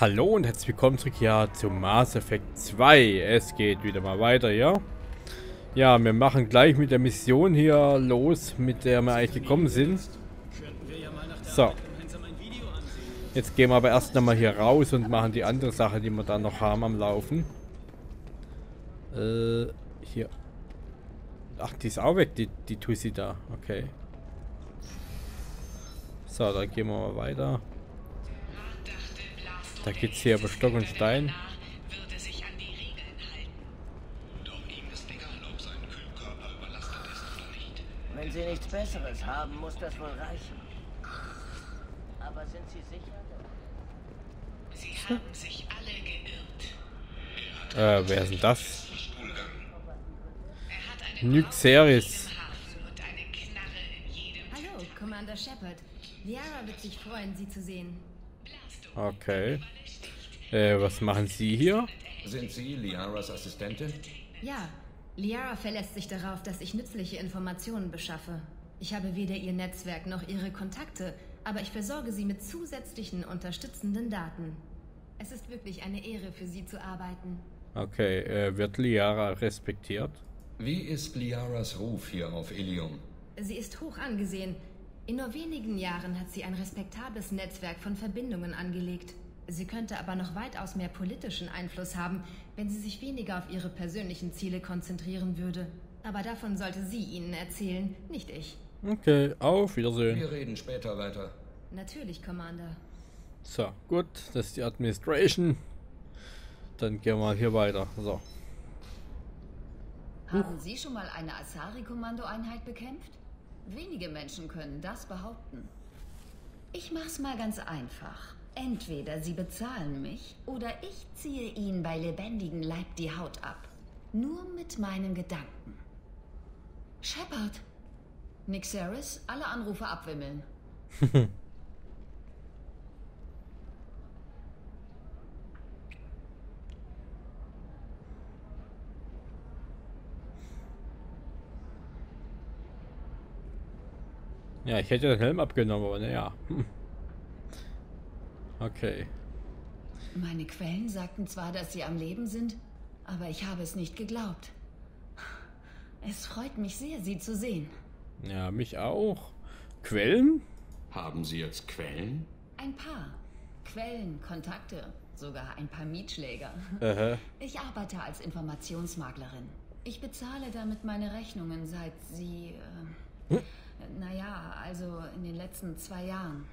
Hallo und herzlich willkommen zurück hier zu Mass Effect 2. Es geht wieder mal weiter, ja? Ja, wir machen gleich mit der Mission hier los, mit der wir eigentlich gekommen sind. So. Jetzt gehen wir aber erst nochmal hier raus und machen die andere Sache, die wir dann noch haben am Laufen. Hier. Ach, die ist auch weg, die Tussi da. Okay. So, dann gehen wir mal weiter. Da geht's hier über Stock und Stein. Wenn Sie nichts Besseres haben, muss das wohl reichen. Aber sind Sie sicher? Sie haben sich alle geirrt. Wer ist denn das? Nyxeris. Hallo, Commander Shepard. Liara wird sich freuen, Sie zu sehen. Okay. Was machen Sie hier? Sind Sie Liaras Assistentin? Ja. Liara verlässt sich darauf, dass ich nützliche Informationen beschaffe. Ich habe weder ihr Netzwerk noch ihre Kontakte, aber ich versorge sie mit zusätzlichen unterstützenden Daten. Es ist wirklich eine Ehre, für Sie zu arbeiten. Okay. Wird Liara respektiert? Wie ist Liaras Ruf hier auf Ilium? Sie ist hoch angesehen. In nur wenigen Jahren hat sie ein respektables Netzwerk von Verbindungen angelegt. Sie könnte aber noch weitaus mehr politischen Einfluss haben, wenn sie sich weniger auf ihre persönlichen Ziele konzentrieren würde. Aber davon sollte sie Ihnen erzählen, nicht ich. Okay, auf Wiedersehen. Wir reden später weiter. Natürlich, Commander. So, gut, das ist die Administration. Dann gehen wir hier weiter. So. Haben Sie schon mal eine Asari-Kommandoeinheit bekämpft? Wenige Menschen können das behaupten. Ich mach's mal ganz einfach. Entweder Sie bezahlen mich, oder ich ziehe Ihnen bei lebendigem Leib die Haut ab. Nur mit meinen Gedanken. Shepard! Nyxeris, alle Anrufe abwimmeln. Ja, ich hätte den Helm abgenommen, aber naja. Okay. Meine Quellen sagten zwar, dass Sie am Leben sind, aber ich habe es nicht geglaubt. Es freut mich sehr, Sie zu sehen. Ja, mich auch. Quellen? Haben Sie jetzt Quellen? Ein paar. Quellen, Kontakte, sogar ein paar Mietschläger. Ich arbeite als Informationsmaklerin. Ich bezahle damit meine Rechnungen, seit Sie... Naja, also in den letzten 2 Jahren.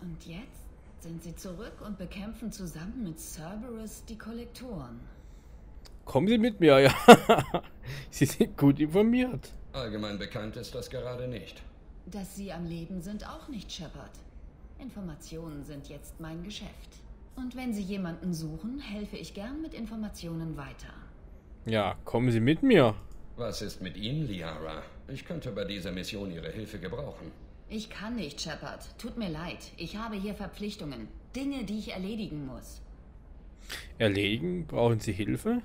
Und jetzt sind sie zurück und bekämpfen zusammen mit Cerberus die Kollektoren. Kommen Sie mit mir, ja. Sie sind gut informiert. Allgemein bekannt ist das gerade nicht. Dass Sie am Leben sind, auch nicht, Shepard. Informationen sind jetzt mein Geschäft. Und wenn Sie jemanden suchen, helfe ich gern mit Informationen weiter. Ja, kommen Sie mit mir. Was ist mit Ihnen, Liara? Ich könnte bei dieser Mission Ihre Hilfe gebrauchen. Ich kann nicht, Shepard. Tut mir leid. Ich habe hier Verpflichtungen. Dinge, die ich erledigen muss. Erledigen? Brauchen Sie Hilfe?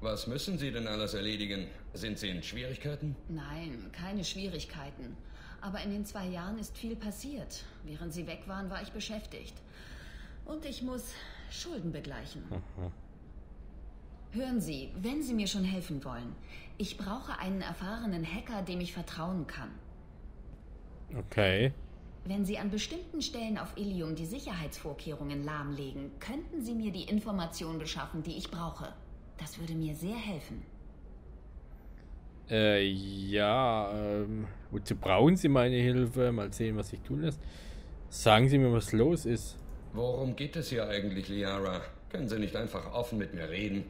Was müssen Sie denn alles erledigen? Sind Sie in Schwierigkeiten? Nein, keine Schwierigkeiten. Aber in den 2 Jahren ist viel passiert. Während Sie weg waren, war ich beschäftigt. Und ich muss Schulden begleichen. Aha. Hören Sie, wenn Sie mir schon helfen wollen, ich brauche einen erfahrenen Hacker, dem ich vertrauen kann. Okay. Wenn Sie an bestimmten Stellen auf Ilium die Sicherheitsvorkehrungen lahmlegen, könnten Sie mir die Informationen beschaffen, die ich brauche. Das würde mir sehr helfen. Wozu brauchen Sie meine Hilfe? Mal sehen, was sich tun lässt. Sagen Sie mir, was los ist. Worum geht es hier eigentlich, Liara? Können Sie nicht einfach offen mit mir reden?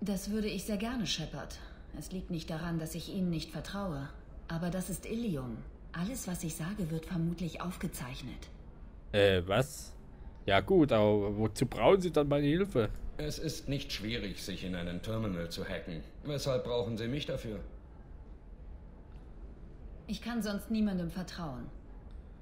Das würde ich sehr gerne, Shepard. Es liegt nicht daran, dass ich Ihnen nicht vertraue. Aber das ist Ilium. Alles, was ich sage, wird vermutlich aufgezeichnet. Was? Ja gut, aber wozu brauchen Sie dann meine Hilfe? Es ist nicht schwierig, sich in einen Terminal zu hacken. Weshalb brauchen Sie mich dafür? Ich kann sonst niemandem vertrauen.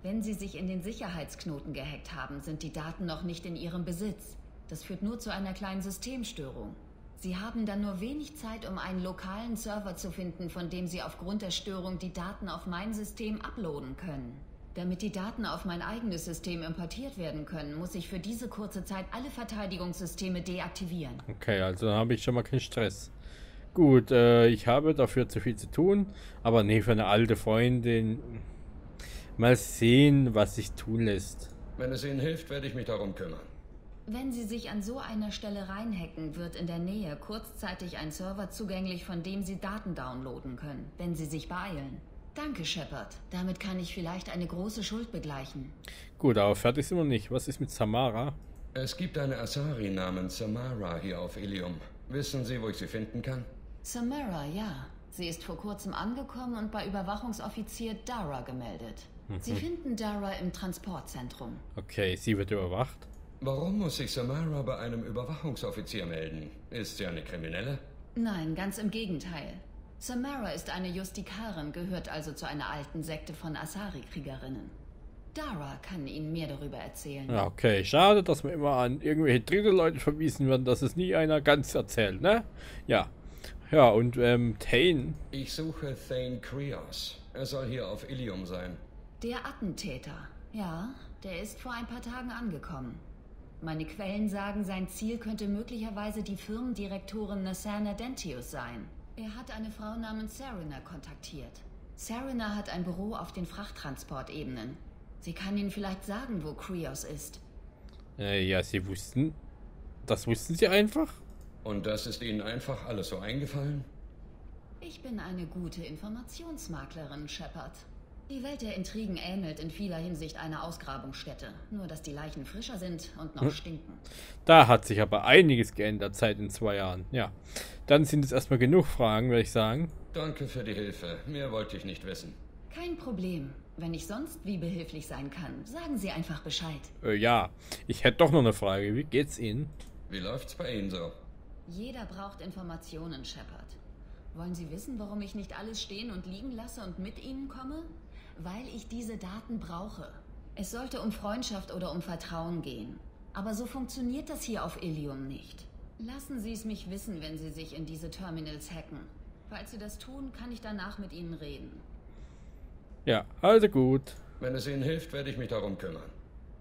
Wenn Sie sich in den Sicherheitsknoten gehackt haben, sind die Daten noch nicht in Ihrem Besitz. Das führt nur zu einer kleinen Systemstörung. Sie haben dann nur wenig Zeit, um einen lokalen Server zu finden, von dem Sie aufgrund der Störung die Daten auf mein System uploaden können. Damit die Daten auf mein eigenes System importiert werden können, muss ich für diese kurze Zeit alle Verteidigungssysteme deaktivieren. Okay, also habe ich schon mal keinen Stress. Gut, ich habe dafür zu viel zu tun, aber nee, für eine alte Freundin. Mal sehen, was sich tun lässt. Wenn es Ihnen hilft, werde ich mich darum kümmern. Wenn Sie sich an so einer Stelle reinhacken, wird in der Nähe kurzzeitig ein Server zugänglich, von dem Sie Daten downloaden können, wenn Sie sich beeilen. Danke, Shepard. Damit kann ich vielleicht eine große Schuld begleichen. Gut, aber fertig sind wir nicht. Was ist mit Samara? Es gibt eine Asari namens Samara hier auf Ilium. Wissen Sie, wo ich sie finden kann? Samara, ja. Sie ist vor kurzem angekommen und bei Überwachungsoffizier Dara gemeldet. Sie finden Dara im Transportzentrum. Okay, sie wird überwacht. Warum muss sich Samara bei einem Überwachungsoffizier melden? Ist sie eine Kriminelle? Nein, ganz im Gegenteil. Samara ist eine Justikarin, gehört also zu einer alten Sekte von Asari-Kriegerinnen. Dara kann Ihnen mehr darüber erzählen. Okay, schade, dass wir immer an irgendwelche dritte Leute verwiesen werden, dass es nie einer ganz erzählt, ne? Ja. Ja, und Thane. Ich suche Thane Krios. Er soll hier auf Ilium sein. Der Attentäter. Ja, der ist vor ein paar Tagen angekommen. Meine Quellen sagen, sein Ziel könnte möglicherweise die Firmendirektorin Nassana Dantius sein. Er hat eine Frau namens Seryna kontaktiert. Seryna hat ein Büro auf den Frachttransportebenen. Sie kann Ihnen vielleicht sagen, wo Krios ist. Ja, Sie wussten. Das wussten Sie einfach? Und das ist Ihnen einfach alles so eingefallen? Ich bin eine gute Informationsmaklerin, Shepard. Die Welt der Intrigen ähnelt in vieler Hinsicht einer Ausgrabungsstätte. Nur, dass die Leichen frischer sind und noch stinken. Da hat sich aber einiges geändert seit in 2 Jahren. Ja, dann sind es erstmal genug Fragen, würde ich sagen. Danke für die Hilfe. Mehr wollte ich nicht wissen. Kein Problem. Wenn ich sonst wie behilflich sein kann, sagen Sie einfach Bescheid. Ja, ich hätte doch noch eine Frage. Wie geht's Ihnen? Wie läuft's bei Ihnen so? Jeder braucht Informationen, Shepard. Wollen Sie wissen, warum ich nicht alles stehen und liegen lasse und mit Ihnen komme? Weil ich diese Daten brauche. Es sollte um Freundschaft oder um Vertrauen gehen. Aber so funktioniert das hier auf Ilium nicht. Lassen Sie es mich wissen, wenn Sie sich in diese Terminals hacken. Falls Sie das tun, kann ich danach mit Ihnen reden. Ja, also gut. Wenn es Ihnen hilft, werde ich mich darum kümmern.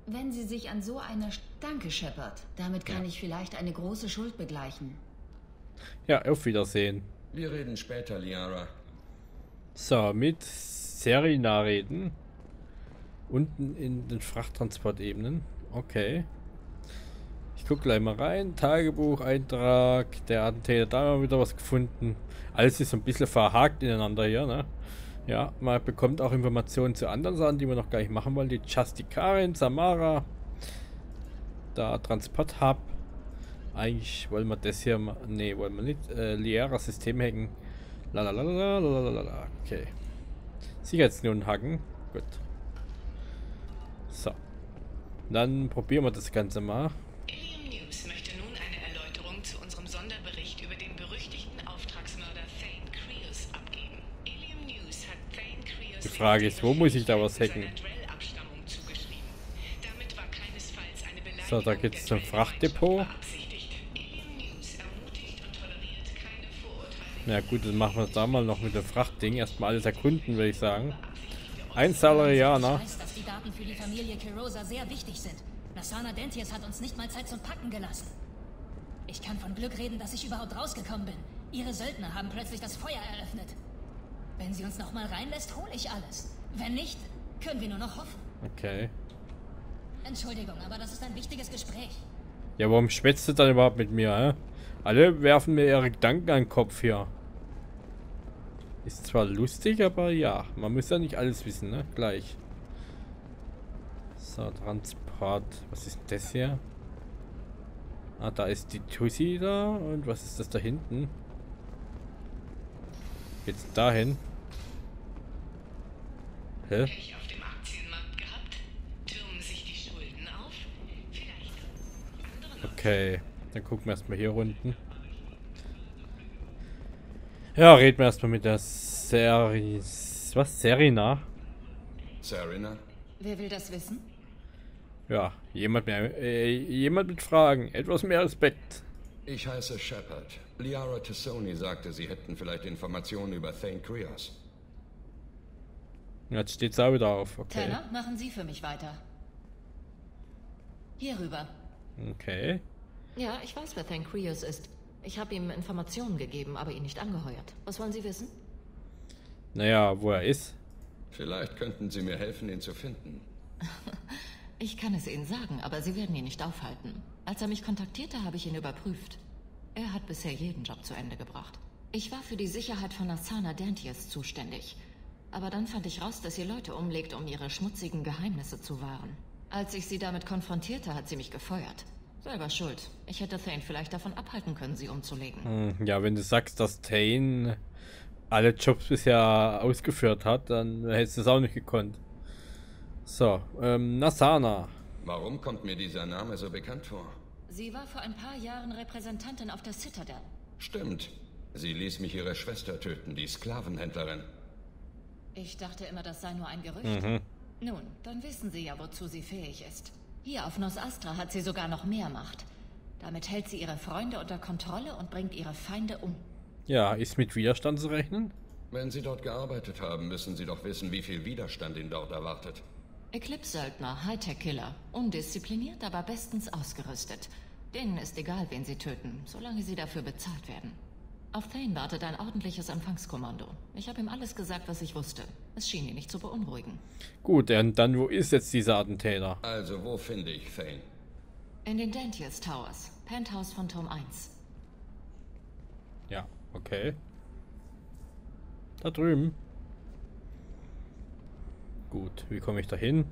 Wenn Sie sich an so einer... Danke, Shepard. Damit kann ich vielleicht eine große Schuld begleichen. Ja, auf Wiedersehen. Wir reden später, Liara. So, mit Seryna reden. Unten in den Frachttransportebenen. Okay. Ich gucke gleich mal rein. Tagebucheintrag. Der Attentäter, da haben wir wieder was gefunden. Alles ist so ein bisschen verhakt ineinander hier, ne? Ja, man bekommt auch Informationen zu anderen Sachen, die wir noch gar nicht machen wollen. Die Justikarin, Samara. Da, Transport Hub. Eigentlich wollen wir das hier mal... Ne, wollen wir nicht. Liara System hacken. Lalalala. Okay. Sicherheitsunion hacken. Gut. So. Dann probieren wir das Ganze mal. Ilium News möchte nun eine Erläuterung zu unserem Sonderbericht über den berüchtigten Auftragsmörder Thane Krios abgeben. Ilium News hat Thane Krios... Die Frage ist, wo muss ich da was hacken? So, da geht es zum Frachtdepot. Na gut, dann machen wir es da mal noch mit dem Frachtding. Erstmal alles erkunden, würde ich sagen. Ein Salarianer. Ich weiß, dass die Daten für die Familie Kirosa sehr wichtig sind. Nassana Dantius hat uns nicht mal Zeit zum Packen gelassen. Ich kann von Glück reden, dass ich überhaupt rausgekommen bin. Ihre Söldner haben plötzlich das Feuer eröffnet. Wenn sie uns nochmal reinlässt, hole ich alles. Wenn nicht, können wir nur noch hoffen. Okay. Entschuldigung, aber das ist ein wichtiges Gespräch. Ja, warum schwätzt du dann überhaupt mit mir, hä? Alle werfen mir ihre Gedanken an den Kopf hier. Ist zwar lustig, aber ja, man muss ja nicht alles wissen, ne? Gleich. So, Transport. Was ist denn das hier? Ah, da ist die Tussi da. Und was ist das da hinten? Geht's dahin? Hä? Okay, dann gucken wir erstmal hier unten. Ja, reden wir erstmal mit der Seryna. Seryna? Wer will das wissen? Ja, jemand mit Fragen. Etwas mehr Respekt. Ich heiße Shepard. Liara T'Soni sagte, Sie hätten vielleicht Informationen über Thane Krios. Jetzt steht es auch wieder auf. Okay. Tanner, machen Sie für mich weiter. Hier rüber. Okay. Ja, ich weiß, wer Thane Krios ist. Ich habe ihm Informationen gegeben, aber ihn nicht angeheuert. Was wollen Sie wissen? Naja, wo er ist. Vielleicht könnten Sie mir helfen, ihn zu finden. Ich kann es Ihnen sagen, aber Sie werden ihn nicht aufhalten. Als er mich kontaktierte, habe ich ihn überprüft. Er hat bisher jeden Job zu Ende gebracht. Ich war für die Sicherheit von Nassana Dantius zuständig. Aber dann fand ich raus, dass sie Leute umlegt, um ihre schmutzigen Geheimnisse zu wahren. Als ich sie damit konfrontierte, hat sie mich gefeuert. Selber schuld. Ich hätte Thane vielleicht davon abhalten können, sie umzulegen. Ja, wenn du sagst, dass Thane alle Jobs bisher ausgeführt hat, dann hättest du es auch nicht gekonnt. So, Nassana. Warum kommt mir dieser Name so bekannt vor? Sie war vor ein paar Jahren Repräsentantin auf der Citadel. Stimmt. Sie ließ mich ihre Schwester töten, die Sklavenhändlerin. Ich dachte immer, das sei nur ein Gerücht. Mhm. Nun, dann wissen Sie ja, wozu sie fähig ist. Hier auf Nos Astra hat sie sogar noch mehr Macht. Damit hält sie ihre Freunde unter Kontrolle und bringt ihre Feinde um. Ja, ist mit Widerstand zu rechnen? Wenn Sie dort gearbeitet haben, müssen Sie doch wissen, wie viel Widerstand ihn dort erwartet. Eclipse-Söldner, Hightech-Killer. Undiszipliniert, aber bestens ausgerüstet. Denen ist egal, wen sie töten, solange sie dafür bezahlt werden. Auf Thane wartet ein ordentliches Empfangskommando. Ich habe ihm alles gesagt, was ich wusste. Es schien ihn nicht zu beunruhigen. Gut, und dann wo ist jetzt dieser Attentäter? Also, wo finde ich Thane? In den Dantius Towers, Penthouse von Turm 1. Ja, okay. Da drüben. Gut, wie komme ich da hin?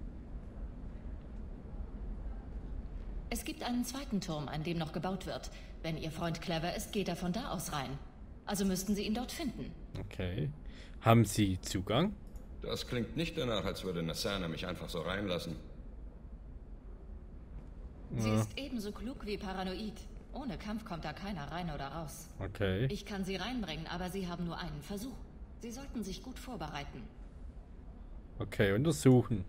Es gibt einen zweiten Turm, an dem noch gebaut wird. Wenn Ihr Freund clever ist, geht er von da aus rein. Also müssten Sie ihn dort finden. Okay. Haben Sie Zugang? Das klingt nicht danach, als würde Nassana mich einfach so reinlassen. Ja. Sie ist ebenso klug wie paranoid. Ohne Kampf kommt da keiner rein oder raus. Okay. Ich kann Sie reinbringen, aber Sie haben nur einen Versuch. Sie sollten sich gut vorbereiten. Okay, untersuchen.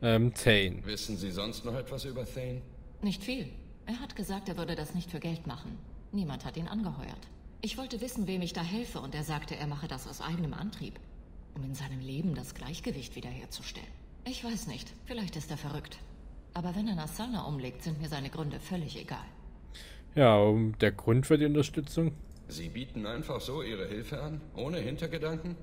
Thane. Wissen Sie sonst noch etwas über Thane? Nicht viel. Er hat gesagt, er würde das nicht für Geld machen. Niemand hat ihn angeheuert. Ich wollte wissen, wem ich da helfe, und er sagte, er mache das aus eigenem Antrieb, um in seinem Leben das Gleichgewicht wiederherzustellen. Ich weiß nicht, vielleicht ist er verrückt. Aber wenn er Nassana umlegt, sind mir seine Gründe völlig egal. Ja, und der Grund für die Unterstützung? Sie bieten einfach so Ihre Hilfe an, ohne Hintergedanken?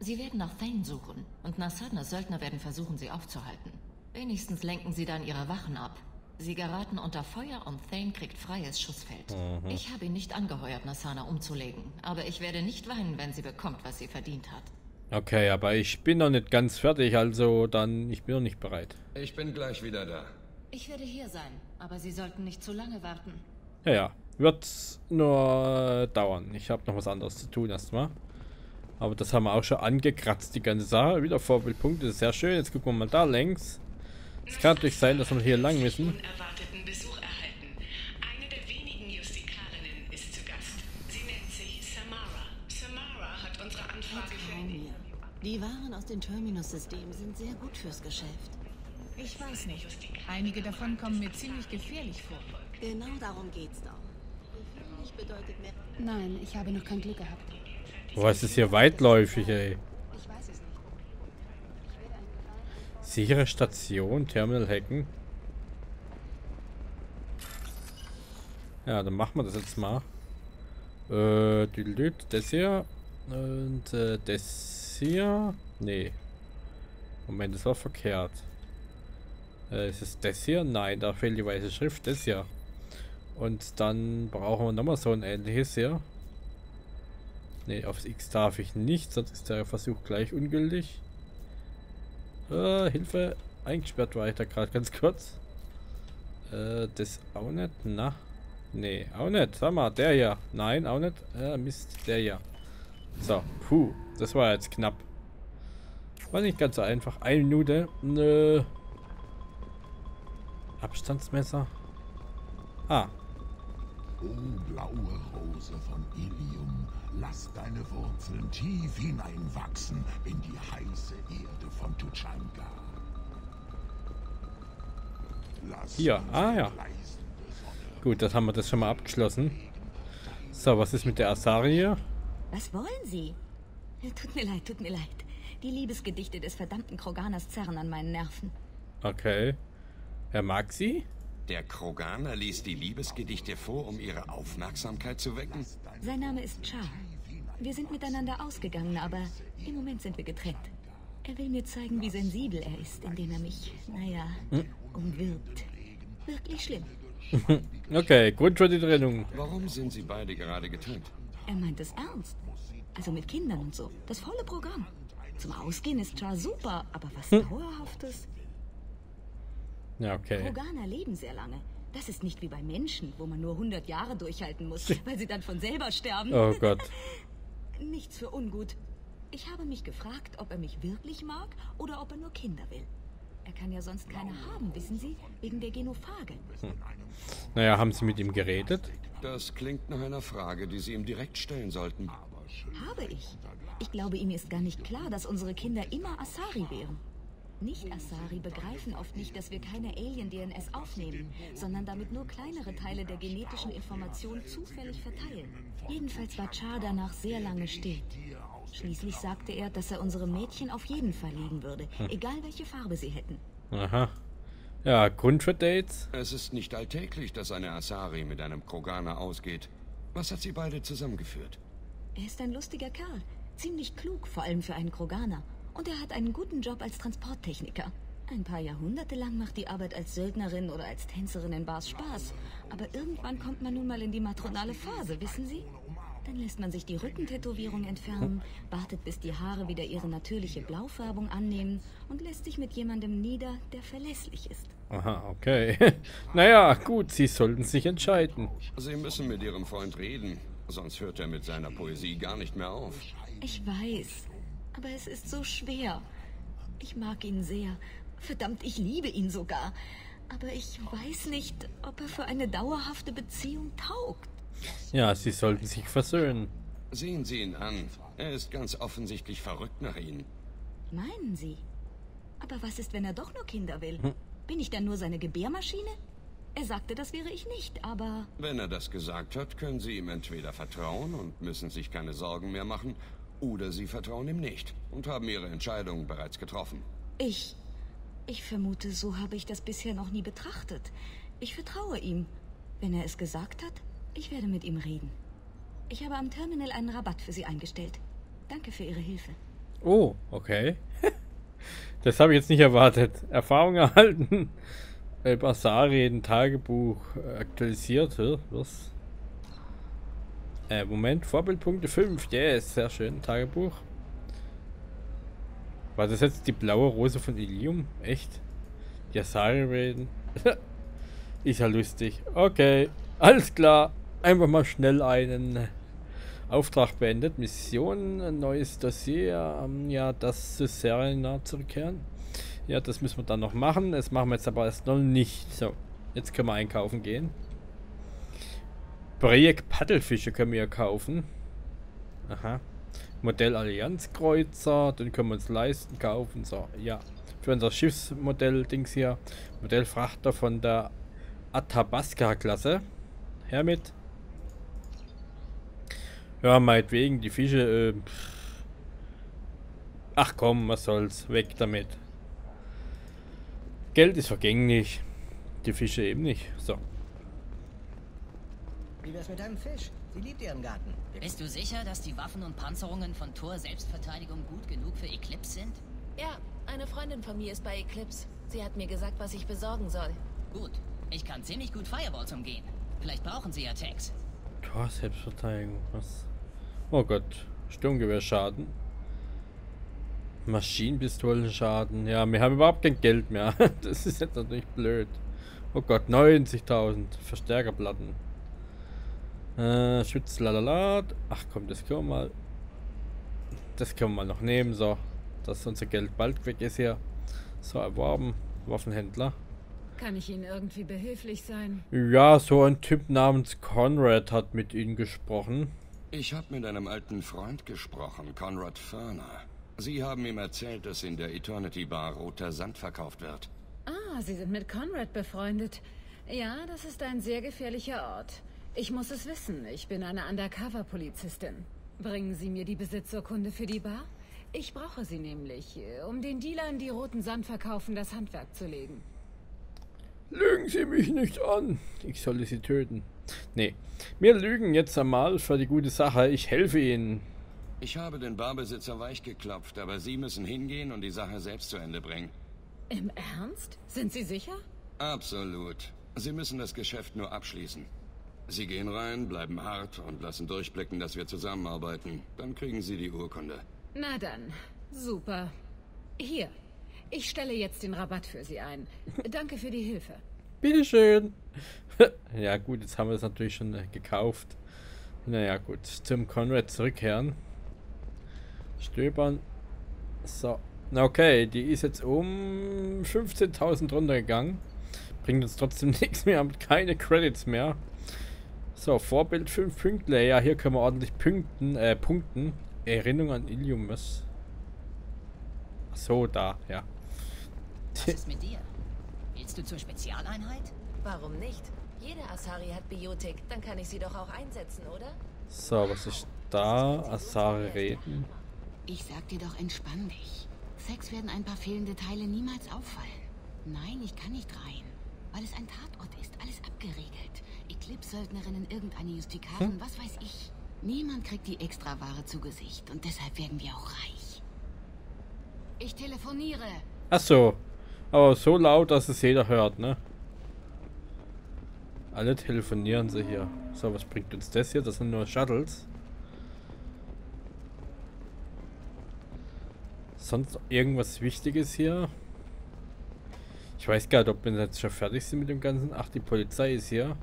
Sie werden nach Thane suchen, und Nassanas Söldner werden versuchen, sie aufzuhalten. Wenigstens lenken sie dann ihre Wachen ab. Sie geraten unter Feuer und Thane kriegt freies Schussfeld. Mhm. Ich habe ihn nicht angeheuert, Nassana umzulegen. Aber ich werde nicht weinen, wenn sie bekommt, was sie verdient hat. Okay, aber ich bin noch nicht ganz fertig, also dann... Ich bin noch nicht bereit. Ich bin gleich wieder da. Ich werde hier sein, aber Sie sollten nicht zu lange warten. Ja, ja. Wird's nur dauern. Ich habe noch was anderes zu tun erstmal. Aber das haben wir auch schon angekratzt, die ganze Sache. Wieder Vorbildpunkte, ist sehr schön. Jetzt gucken wir mal da längs. Es kann natürlich sein, dass wir hier lang müssen. Unerwarteten Besuch erhalten. Eine der wenigen Justikarinnen ist zu Gast. Sie nennt sich Samara. Samara hat unsere Anfrage vernommen. Die Waren aus dem Terminus-System sind sehr gut fürs Geschäft. Ich weiß nicht. Einige davon kommen mir ziemlich gefährlich vor. Genau darum geht's doch. Gefährlich bedeutet mehr. Nein, ich habe noch kein Glück gehabt. Boah, es ist hier weitläufig, ey. Sichere Station, Terminal hacken. Ja, dann machen wir das jetzt mal. Das hier. Und das hier. Nee. Moment, das war verkehrt. Ist es das hier? Nein, da fehlt die weiße Schrift. Das hier. Und dann brauchen wir nochmal so ein ähnliches hier. Nee, aufs X darf ich nicht, sonst ist der Versuch gleich ungültig. Hilfe, eingesperrt war ich da gerade ganz kurz. Das auch nicht, na? Nee, auch nicht. Sag mal, der hier. Nein, auch nicht. Mist, der hier. So, puh, das war jetzt knapp. War nicht ganz so einfach. 1 Minute. Nö. Abstandsmesser. Ah. O blaue Rose von Ilium, lass deine Wurzeln tief hineinwachsen in die heiße Erde von Tuchanka. Hier, ah ja. Gut, das haben wir das schon mal abgeschlossen. So, was ist mit der Asaria? Was wollen Sie? Tut mir leid, tut mir leid. Die Liebesgedichte des verdammten Kroganers zerren an meinen Nerven. Okay. Er mag sie? Der Kroganer ließ die Liebesgedichte vor, um ihre Aufmerksamkeit zu wecken? Sein Name ist Char. Wir sind miteinander ausgegangen, aber im Moment sind wir getrennt. Er will mir zeigen, wie sensibel er ist, indem er mich, naja, umwirbt. Wirklich schlimm. Okay, Grund für die Trennung. Warum sind sie beide gerade getrennt? Er meint es ernst. Also mit Kindern und so. Das volle Programm. Zum Ausgehen ist Char super, aber was Dauerhaftes... Ja, okay. Kroganer leben sehr lange. Das ist nicht wie bei Menschen, wo man nur 100 Jahre durchhalten muss, weil sie dann von selber sterben. Oh Gott. Nichts für ungut. Ich habe mich gefragt, ob er mich wirklich mag oder ob er nur Kinder will. Er kann ja sonst keine haben, wissen Sie, wegen der Genophage. Naja, haben Sie mit ihm geredet? Das klingt nach einer Frage, die Sie ihm direkt stellen sollten. Habe ich. Ich glaube, ihm ist gar nicht klar, dass unsere Kinder immer Asari wären. Nicht-Asari begreifen oft nicht, dass wir keine Alien-DNS aufnehmen, sondern damit nur kleinere Teile der genetischen Information zufällig verteilen. Jedenfalls war Char danach sehr lange still. Schließlich sagte er, dass er unsere Mädchen auf jeden Fall lieben würde, egal welche Farbe sie hätten. Aha. Ja, Grund für Dates? Es ist nicht alltäglich, dass eine Asari mit einem Kroganer ausgeht. Was hat sie beide zusammengeführt? Er ist ein lustiger Kerl. Ziemlich klug, vor allem für einen Kroganer. Und er hat einen guten Job als Transporttechniker. Ein paar Jahrhunderte lang macht die Arbeit als Söldnerin oder als Tänzerin in Bars Spaß. Aber irgendwann kommt man nun mal in die matronale Phase, wissen Sie? Dann lässt man sich die Rückentätowierung entfernen, wartet, bis die Haare wieder ihre natürliche Blaufärbung annehmen und lässt sich mit jemandem nieder, der verlässlich ist. Aha, okay. Naja, gut, Sie sollten sich entscheiden. Sie müssen mit Ihrem Freund reden, sonst hört er mit seiner Poesie gar nicht mehr auf. Ich weiß... Aber es ist so schwer. Ich mag ihn sehr. Verdammt, ich liebe ihn sogar. Aber ich weiß nicht, ob er für eine dauerhafte Beziehung taugt. Ja, Sie sollten sich versöhnen. Sehen Sie ihn an. Er ist ganz offensichtlich verrückt nach Ihnen. Meinen Sie? Aber was ist, wenn er doch nur Kinder will? Bin ich dann nur seine Gebärmaschine? Er sagte, das wäre ich nicht, aber... Wenn er das gesagt hat, können Sie ihm entweder vertrauen und müssen sich keine Sorgen mehr machen... Oder Sie vertrauen ihm nicht und haben Ihre Entscheidung bereits getroffen. Ich vermute, so habe ich das bisher noch nie betrachtet. Ich vertraue ihm. Wenn er es gesagt hat, ich werde mit ihm reden. Ich habe am Terminal einen Rabatt für Sie eingestellt. Danke für Ihre Hilfe. Oh, okay. Das habe ich jetzt nicht erwartet. Erfahrung erhalten. Basari, ein Tagebuch aktualisiert. Was? Moment, Vorbildpunkte 5, yes, sehr schön, Tagebuch. War das jetzt die blaue Rose von Ilium? Echt? Ja, Asari reden. Ist ja lustig. Okay, alles klar. Einfach mal schnell einen Auftrag beendet. Mission, ein neues Dossier. Ja, das zu Seryna zurückkehren. Ja, das müssen wir dann noch machen. Das machen wir jetzt aber erst noch nicht. So, jetzt können wir einkaufen gehen. Projekt Paddelfische können wir ja kaufen. Aha. Modell Allianzkreuzer, den können wir uns leisten, kaufen. So, ja. Für unser Schiffsmodell-Dings hier. Modellfrachter von der Athabasca-Klasse. Her mit. Ja, meinetwegen, die Fische. Ach komm, was soll's. Weg damit. Geld ist vergänglich. Die Fische eben nicht. So. Wie wär's mit deinem Fisch? Sie liebt ihren Garten. Bist du sicher, dass die Waffen und Panzerungen von Tor Selbstverteidigung gut genug für Eclipse sind? Ja, eine Freundin von mir ist bei Eclipse. Sie hat mir gesagt, was ich besorgen soll. Gut, ich kann ziemlich gut Fireballs umgehen. Vielleicht brauchen sie ja Tags. Tor Selbstverteidigung, was? Oh Gott, Sturmgewehrschaden. Maschinenpistolenschaden. Ja, wir haben überhaupt kein Geld mehr. Das ist jetzt natürlich blöd. Oh Gott, 90.000 Verstärkerplatten. Schütz, lalala. Ach komm, das können wir mal. Das können wir mal noch nehmen, so. Dass unser Geld bald weg ist hier. So, erworben. Waffenhändler. Kann ich Ihnen irgendwie behilflich sein? Ja, so ein Typ namens Conrad hat mit Ihnen gesprochen. Ich habe mit einem alten Freund gesprochen, Conrad Verner. Sie haben ihm erzählt, dass in der Eternity Bar roter Sand verkauft wird. Ah, Sie sind mit Conrad befreundet. Ja, das ist ein sehr gefährlicher Ort. Ich muss es wissen. Ich bin eine Undercover-Polizistin. Bringen Sie mir die Besitzurkunde für die Bar? Ich brauche sie nämlich, um den Dealern, die roten Sand verkaufen, das Handwerk zu legen. Lügen Sie mich nicht an. Ich solle sie töten. Nee, wir lügen jetzt einmal für die gute Sache. Ich helfe Ihnen. Ich habe den Barbesitzer weichgeklopft, aber Sie müssen hingehen und die Sache selbst zu Ende bringen. Im Ernst? Sind Sie sicher? Absolut. Sie müssen das Geschäft nur abschließen. Sie gehen rein, bleiben hart und lassen durchblicken, dass wir zusammenarbeiten. Dann kriegen Sie die Urkunde. Na dann. Super. Hier. Ich stelle jetzt den Rabatt für Sie ein. Danke für die Hilfe. Bitteschön. Ja gut, jetzt haben wir es natürlich schon gekauft. Naja gut, zum Conrad zurückkehren. Stöbern. So. Okay, die ist jetzt um 15.000 runtergegangen. Bringt uns trotzdem nichts mehr, haben keine Credits mehr. So, Vorbild 5 Pünktler. Ja, hier können wir ordentlich punkten. Erinnerung an Ilium. So, da, ja. Was ist mit dir? Willst du zur Spezialeinheit? Warum nicht? Jede Asari hat Biotik. Dann kann ich sie doch auch einsetzen, oder? So, was ist da? Asari reden. Ich sag dir doch, entspann dich. Sex werden ein paar fehlende Teile niemals auffallen. Nein, ich kann nicht rein. Weil es ein Tatort ist, alles abgeregelt. Eclipse-Söldnerinnen, irgendeine Justikarin, was weiß ich. Niemand kriegt die Extraware zu Gesicht und deshalb werden wir auch reich. Ich telefoniere. Ach so, aber so laut, dass es jeder hört, ne? Alle telefonieren sie hier. So, was bringt uns das hier? Das sind nur Shuttles. Sonst irgendwas Wichtiges hier? Ich weiß gar nicht, ob wir jetzt schon fertig sind mit dem Ganzen. Ach, die Polizei ist hier.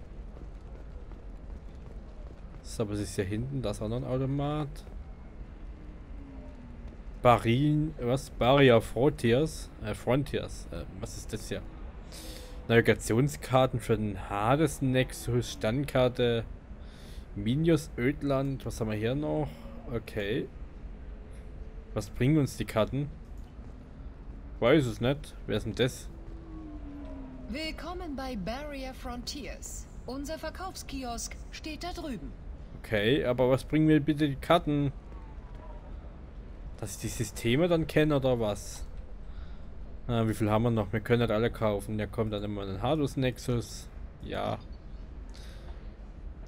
So, aber es ist hier hinten. Da ist auch noch ein Automat. Barrier Frontiers. Was ist das hier? Navigationskarten für den Hades Nexus. Standkarte. Minos Ödland. Was haben wir hier noch? Okay. Was bringen uns die Karten? Weiß es nicht. Wer ist denn das? Willkommen bei Barrier Frontiers. Unser Verkaufskiosk steht da drüben. Okay, aber was bringen mir bitte die Karten? Dass ich die Systeme dann kenne oder was? Ah, wie viel haben wir noch? Wir können nicht alle kaufen. Da kommt dann immer ein Hades Nexus. Ja.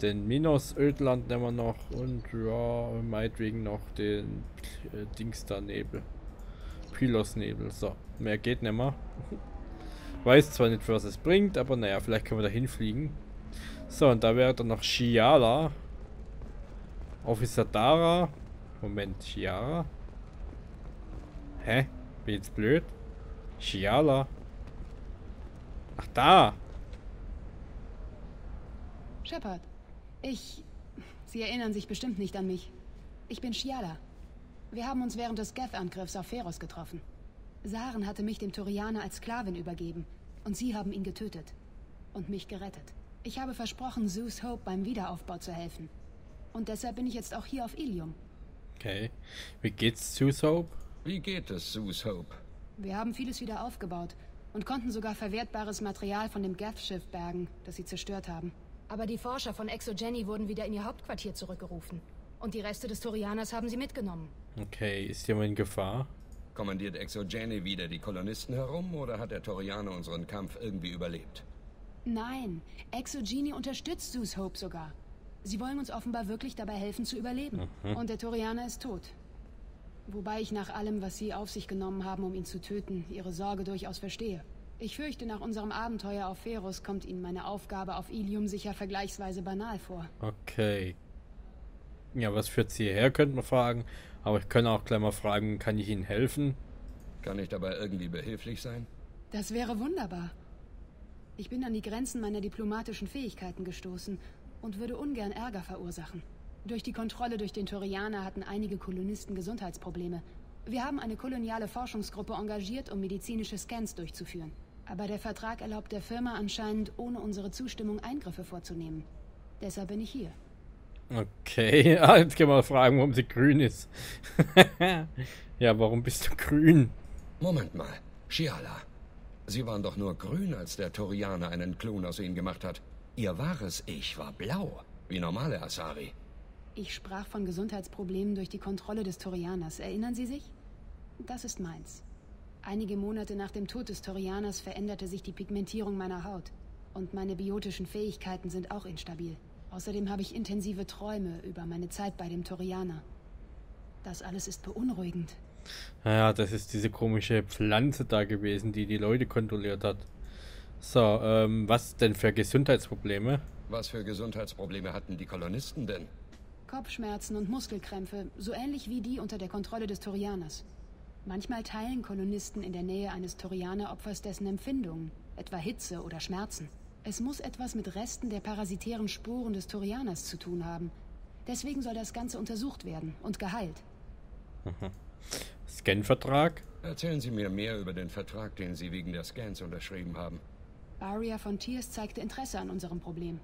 Den Minos Ödland nehmen wir noch. Und ja, meinetwegen noch den Dingsda-Nebel. Pylos-Nebel. So, mehr geht nicht mehr. Weiß zwar nicht, was es bringt, aber naja, vielleicht können wir da hinfliegen. So, und da wäre dann noch Shiala. Officer Dara. Moment, Shiala. Hä? Bin jetzt blöd? Shiala. Ach, da! Shepard, Sie erinnern sich bestimmt nicht an mich. Ich bin Shiala. Wir haben uns während des Geth-Angriffs auf Feros getroffen. Saren hatte mich dem Turianer als Sklavin übergeben und Sie haben ihn getötet und mich gerettet. Ich habe versprochen, Zhu's Hope beim Wiederaufbau zu helfen und deshalb bin ich jetzt auch hier auf Ilium. Okay, wie geht's Zhu's Hope? Wie geht es Zhu's Hope? Wir haben vieles wieder aufgebaut und konnten sogar verwertbares Material von dem Geth-Schiff bergen, das sie zerstört haben. Aber die Forscher von Exogeni wurden wieder in ihr Hauptquartier zurückgerufen und die Reste des Turianers haben sie mitgenommen. Okay, ist jemand in Gefahr? Kommandiert Exogeni wieder die Kolonisten herum oder hat der Thorianer unseren Kampf irgendwie überlebt? Nein, Exogeni unterstützt Zhu's Hope sogar. Sie wollen uns offenbar wirklich dabei helfen zu überleben. Und der Thorianer ist tot. Wobei ich nach allem, was Sie auf sich genommen haben, um ihn zu töten, Ihre Sorge durchaus verstehe. Ich fürchte, nach unserem Abenteuer auf Feros kommt Ihnen meine Aufgabe auf Ilium sicher vergleichsweise banal vor. Okay. Ja, was führt Sie hierher, könnte man fragen. Aber ich kann auch gleich mal fragen, kann ich Ihnen helfen? Kann ich dabei irgendwie behilflich sein? Das wäre wunderbar. Ich bin an die Grenzen meiner diplomatischen Fähigkeiten gestoßen und würde ungern Ärger verursachen. Durch die Kontrolle durch den Turianer hatten einige Kolonisten Gesundheitsprobleme. Wir haben eine koloniale Forschungsgruppe engagiert, um medizinische Scans durchzuführen. Aber der Vertrag erlaubt der Firma anscheinend, ohne unsere Zustimmung Eingriffe vorzunehmen. Deshalb bin ich hier. Okay, ah, jetzt können wir mal fragen, warum sie grün ist. Ja, warum bist du grün? Moment mal, Shiala. Sie waren doch nur grün, als der Turianer einen Klon aus ihnen gemacht hat. Ihr wahres Ich war blau, wie normale Asari. Ich sprach von Gesundheitsproblemen durch die Kontrolle des Turianers. Erinnern Sie sich? Das ist meins. Einige Monate nach dem Tod des Thorianers veränderte sich die Pigmentierung meiner Haut. Und meine biotischen Fähigkeiten sind auch instabil. Außerdem habe ich intensive Träume über meine Zeit bei dem Thorianer. Das alles ist beunruhigend. Naja, das ist diese komische Pflanze da gewesen, die die Leute kontrolliert hat. So, was denn für Gesundheitsprobleme? Was für Gesundheitsprobleme hatten die Kolonisten denn? Kopfschmerzen und Muskelkrämpfe, so ähnlich wie die unter der Kontrolle des Thorianers. Manchmal teilen Kolonisten in der Nähe eines Thorianer-Opfers dessen Empfindungen, etwa Hitze oder Schmerzen. Es muss etwas mit Resten der parasitären Sporen des Thorianers zu tun haben. Deswegen soll das Ganze untersucht werden und geheilt. Scan-Vertrag? Erzählen Sie mir mehr über den Vertrag, den Sie wegen der Scans unterschrieben haben. Barrier Frontiers zeigte Interesse an unserem Problem.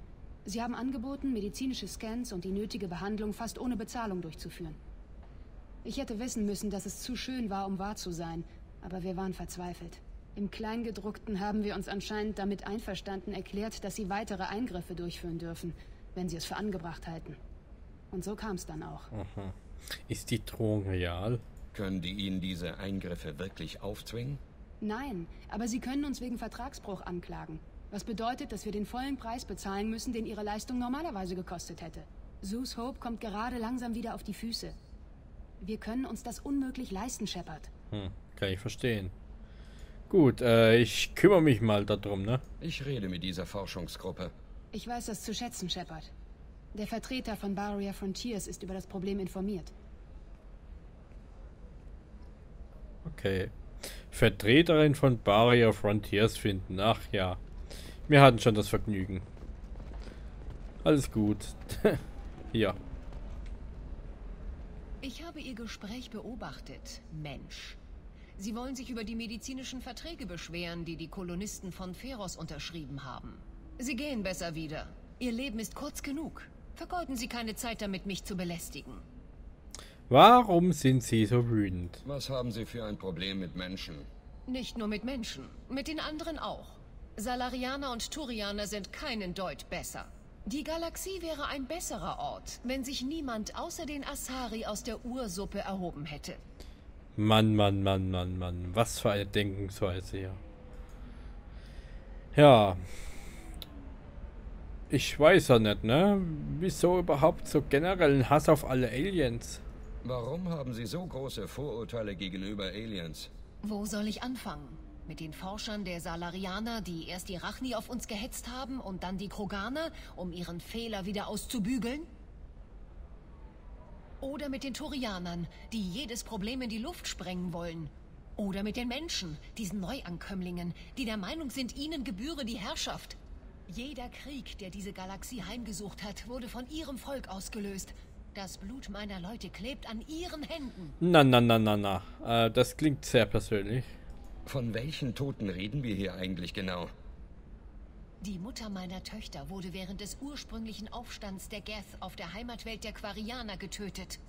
Sie haben angeboten, medizinische Scans und die nötige Behandlung fast ohne Bezahlung durchzuführen. Ich hätte wissen müssen, dass es zu schön war, um wahr zu sein, aber wir waren verzweifelt. Im Kleingedruckten haben wir uns anscheinend damit einverstanden erklärt, dass sie weitere Eingriffe durchführen dürfen, wenn sie es für angebracht halten. Und so kam es dann auch. Aha. Ist die Drohung real? Können die Ihnen diese Eingriffe wirklich aufzwingen? Nein, aber sie können uns wegen Vertragsbruch anklagen. Was bedeutet, dass wir den vollen Preis bezahlen müssen, den ihre Leistung normalerweise gekostet hätte. Zhu's Hope kommt gerade langsam wieder auf die Füße. Wir können uns das unmöglich leisten, Shepard. Kann ich verstehen. Gut, ich kümmere mich mal darum, ne? Ich rede mit dieser Forschungsgruppe. Ich weiß das zu schätzen, Shepard. Der Vertreter von Barrier Frontiers ist über das Problem informiert. Okay. Vertreterin von Barrier Frontiers finden. Ach ja. Wir hatten schon das Vergnügen. Alles gut. Ja. Ich habe Ihr Gespräch beobachtet, Mensch. Sie wollen sich über die medizinischen Verträge beschweren, die die Kolonisten von Feros unterschrieben haben. Sie gehen besser wieder. Ihr Leben ist kurz genug. Vergeuden Sie keine Zeit damit, mich zu belästigen. Warum sind Sie so wütend? Was haben Sie für ein Problem mit Menschen? Nicht nur mit Menschen, mit den anderen auch. Salarianer und Turianer sind keinen Deut besser. Die Galaxie wäre ein besserer Ort, wenn sich niemand außer den Asari aus der Ursuppe erhoben hätte. Mann, Mann, Mann, Mann, Mann. Was für eine Denkensweise hier. Ja. Ich weiß ja nicht, ne? Wieso überhaupt so generellen Hass auf alle Aliens? Warum haben Sie so große Vorurteile gegenüber Aliens? Wo soll ich anfangen? Mit den Forschern der Salarianer, die erst die Rachni auf uns gehetzt haben und dann die Kroganer, um ihren Fehler wieder auszubügeln? Oder mit den Turianern, die jedes Problem in die Luft sprengen wollen. Oder mit den Menschen, diesen Neuankömmlingen, die der Meinung sind, ihnen gebühre die Herrschaft. Jeder Krieg, der diese Galaxie heimgesucht hat, wurde von ihrem Volk ausgelöst. Das Blut meiner Leute klebt an ihren Händen. Na. Das klingt sehr persönlich. Von welchen Toten reden wir hier eigentlich genau? Die Mutter meiner Töchter wurde während des ursprünglichen Aufstands der Geth auf der Heimatwelt der Quarianer getötet.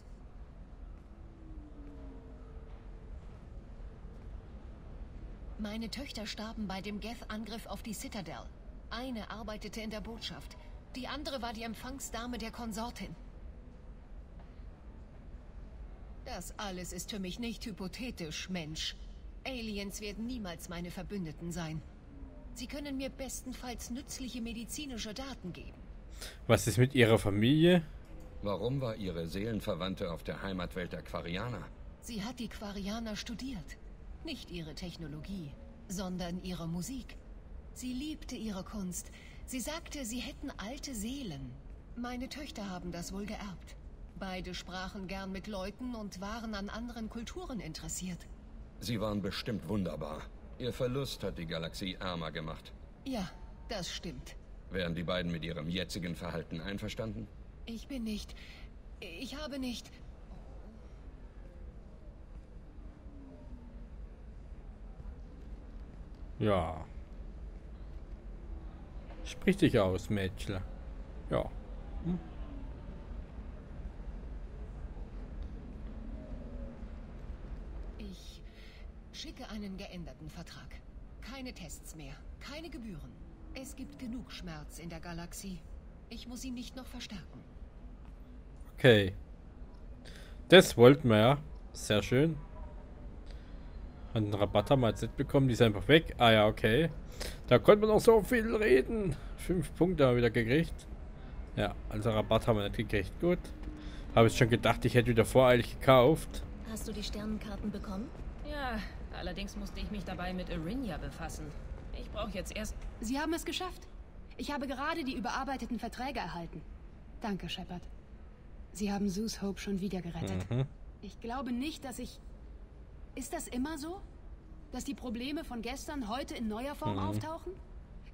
Meine Töchter starben bei dem Geth-Angriff auf die Citadel. Eine arbeitete in der Botschaft, die andere war die Empfangsdame der Konsortin. Das alles ist für mich nicht hypothetisch, Mensch. Aliens werden niemals meine Verbündeten sein. Sie können mir bestenfalls nützliche medizinische Daten geben. Was ist mit Ihrer Familie? Warum war Ihre Seelenverwandte auf der Heimatwelt der Quarianer? Sie hat die Quarianer studiert. Nicht ihre Technologie, sondern ihre Musik. Sie liebte ihre Kunst. Sie sagte, sie hätten alte Seelen. Meine Töchter haben das wohl geerbt. Beide sprachen gern mit Leuten und waren an anderen Kulturen interessiert. Sie waren bestimmt wunderbar. Ihr Verlust hat die Galaxie ärmer gemacht. Ja, das stimmt. Wären die beiden mit ihrem jetzigen Verhalten einverstanden? Ich bin nicht... Ich habe nicht... Ja. Sprich dich aus, Mädchen. Ja. Hm? Schicke einen geänderten Vertrag. Keine Tests mehr, keine Gebühren. Es gibt genug Schmerz in der Galaxie. Ich muss ihn nicht noch verstärken. Okay. Das wollten wir ja. Sehr schön. Einen Rabatt haben wir jetzt nicht bekommen, die ist einfach weg. Ah ja, okay. Da konnte man noch so viel reden. 5 Punkte haben wir wieder gekriegt. Ja, also Rabatt haben wir nicht gekriegt. Gut. Habe ich schon gedacht, ich hätte wieder voreilig gekauft. Hast du die Sternenkarten bekommen? Ja, allerdings musste ich mich dabei mit Irinia befassen. Ich brauche jetzt erst... Sie haben es geschafft. Ich habe gerade die überarbeiteten Verträge erhalten. Danke, Shepard. Sie haben Zhu's Hope schon wieder gerettet. Mhm. Ich glaube nicht, dass ich... Ist das immer so? Dass die Probleme von gestern heute in neuer Form auftauchen?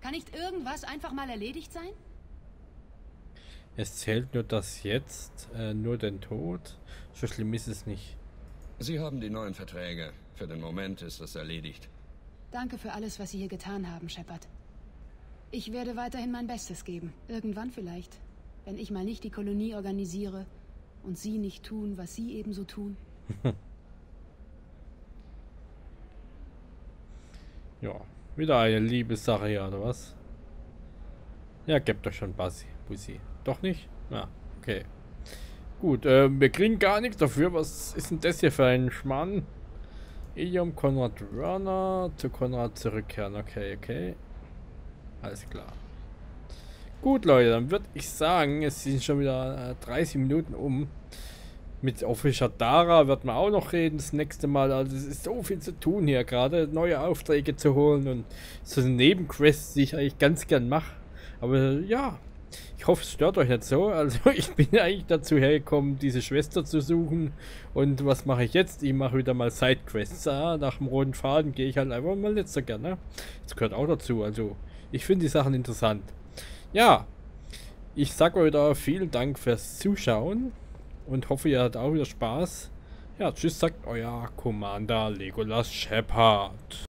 Kann nicht irgendwas einfach mal erledigt sein? Es zählt nur das Jetzt, nur den Tod. So schlimm ist es nicht. Sie haben die neuen Verträge. Für den Moment ist das erledigt. Danke für alles, was Sie hier getan haben, Shepard. Ich werde weiterhin mein Bestes geben. Irgendwann vielleicht. Wenn ich mal nicht die Kolonie organisiere und Sie nicht tun, was Sie ebenso tun. Ja, wieder eine Liebessache hier, oder was? Ja, gebt doch schon Bussi. Doch nicht? Na, ja, okay. Gut, wir kriegen gar nichts dafür. Was ist denn das hier für ein Schmarrn? Ilium, Conrad Verner, zu Conrad zurückkehren. Okay, okay. Alles klar. Gut, Leute, dann würde ich sagen, es sind schon wieder 30 Minuten um. Mit Officer Dara wird man auch noch reden das nächste Mal. Also es ist so viel zu tun hier gerade. Neue Aufträge zu holen und so eine Nebenquest, die ich eigentlich ganz gern mache. Aber ja, ich hoffe, es stört euch nicht so. Also ich bin eigentlich dazu hergekommen, diese Schwester zu suchen. Und was mache ich jetzt? Ich mache wieder mal Sidequests. Ah, nach dem roten Faden gehe ich halt einfach mal nicht so gerne. Das gehört auch dazu. Also ich finde die Sachen interessant. Ja, ich sag euch da vielen Dank fürs Zuschauen. Und hoffe, ihr hattet auch wieder Spaß. Ja, tschüss, sagt euer Commander Legolas Shepard.